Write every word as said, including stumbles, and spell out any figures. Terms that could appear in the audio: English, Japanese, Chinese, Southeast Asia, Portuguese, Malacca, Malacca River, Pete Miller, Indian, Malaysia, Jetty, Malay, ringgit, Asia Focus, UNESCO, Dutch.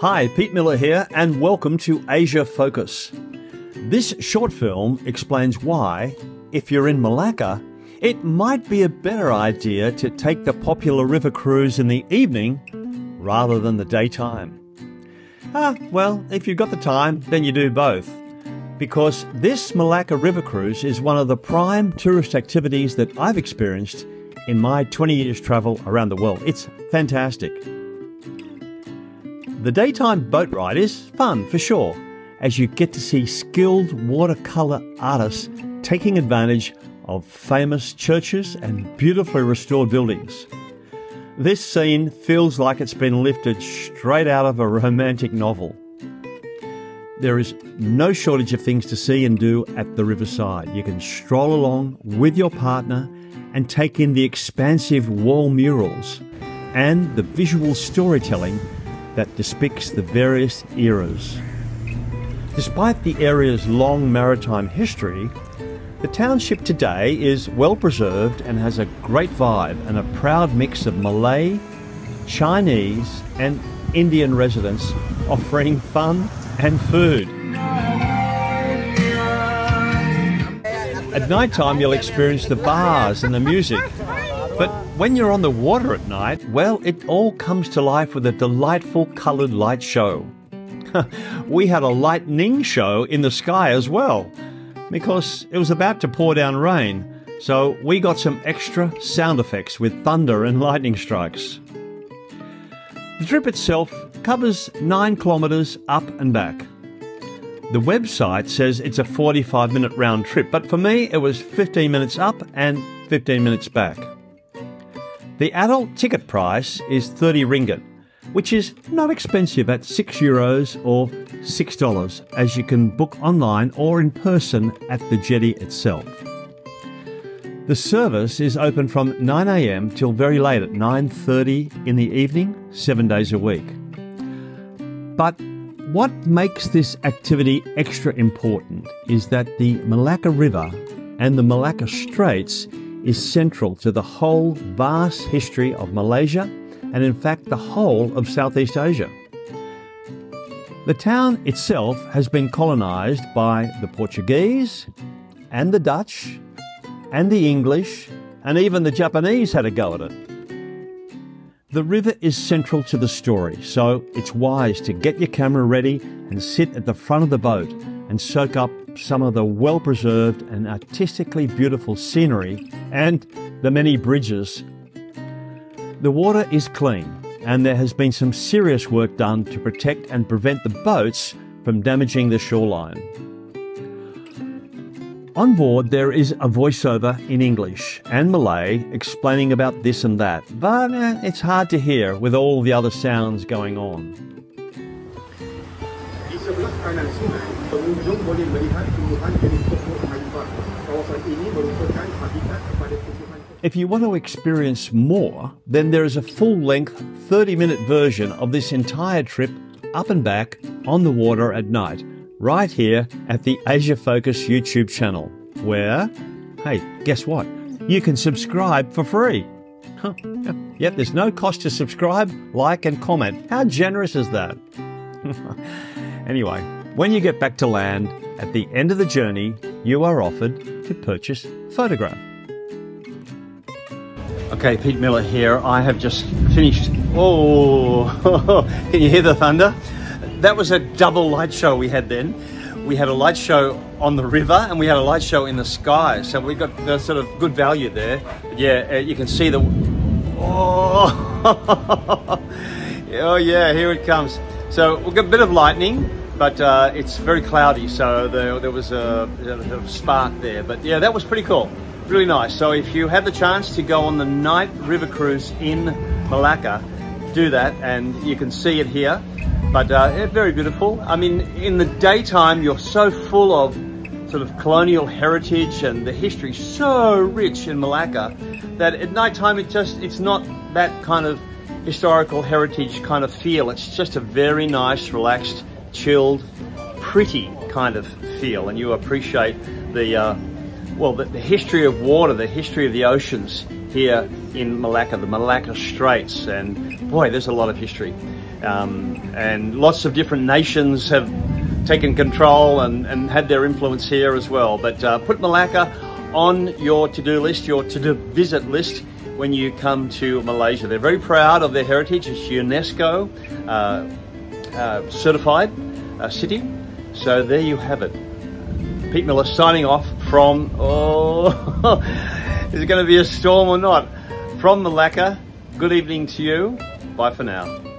Hi, Pete Miller here, and welcome to Asia Focus. This short film explains why, if you're in Malacca, it might be a better idea to take the popular river cruise in the evening rather than the daytime. Ah, well, if you've got the time, then you do both, because this Malacca River cruise is one of the prime tourist activities that I've experienced in my twenty years travel around the world. It's fantastic. The daytime boat ride is fun for sure, as you get to see skilled watercolor artists taking advantage of famous churches and beautifully restored buildings. This scene feels like it's been lifted straight out of a romantic novel. There is no shortage of things to see and do at the riverside. You can stroll along with your partner and take in the expansive wall murals and the visual storytelling that depicts the various eras. Despite the area's long maritime history, the township today is well preserved and has a great vibe and a proud mix of Malay, Chinese and Indian residents offering fun and food. At night time you'll experience the bars and the music, but when you're on the water at night, well, it all comes to life with a delightful coloured light show. We had a lightning show in the sky as well, because it was about to pour down rain, so we got some extra sound effects with thunder and lightning strikes. The trip itself covers nine kilometres up and back. The website says it's a forty-five minute round trip, but for me it was fifteen minutes up and fifteen minutes back. The adult ticket price is thirty ringgit, which is not expensive at six euros or six dollars, as you can book online or in person at the jetty itself. The service is open from nine a m till very late at nine thirty in the evening, seven days a week. But what makes this activity extra important is that the Malacca River and the Malacca Straits is central to the whole vast history of Malaysia, and in fact the whole of Southeast Asia. The town itself has been colonised by the Portuguese and the Dutch and the English, and even the Japanese had a go at it. The river is central to the story, so it's wise to get your camera ready and sit at the front of the boat and soak up some of the well-preserved and artistically beautiful scenery and the many bridges. The water is clean, and there has been some serious work done to protect and prevent the boats from damaging the shoreline. On board there is a voiceover in English and Malay explaining about this and that, but eh, it's hard to hear with all the other sounds going on. If you want to experience more, then there is a full-length thirty minute version of this entire trip up and back on the water at night, right here at the Asia Focus YouTube channel, where, hey, guess what? You can subscribe for free. Huh. Yep, there's no cost to subscribe, like and comment. How generous is that? Anyway, when you get back to land, at the end of the journey, you are offered to purchase a photograph. Okay, Pete Miller here. I have just finished. Oh, can you hear the thunder? That was a double light show we had then. We had a light show on the river and we had a light show in the sky. So we got the sort of good value there. But yeah, you can see the. Oh, oh yeah, here it comes. So we've got a bit of lightning, but uh, it's very cloudy. So there, there was a, a spark there. But yeah, that was pretty cool. Really nice. So if you have the chance to go on the night river cruise in Malacca, do that, and you can see it here. But uh, very beautiful. I mean, in the daytime you're so full of sort of colonial heritage and the history so rich in Malacca that at nighttime it just it's not that kind of historical heritage kind of feel. It's just a very nice, relaxed, chilled, pretty kind of feel, and you appreciate the uh, well, the, the history of water, the history of the oceans here in Malacca, the Malacca Straits, and boy, there's a lot of history. Um, and lots of different nations have taken control and, and had their influence here as well. But uh, put Malacca on your to-do list, your to-do visit list when you come to Malaysia. They're very proud of their heritage. It's UNESCO uh, uh, certified uh, city. So there you have it. Pete Miller signing off from, oh, is it going to be a storm or not? From Malacca, good evening to you. Bye for now.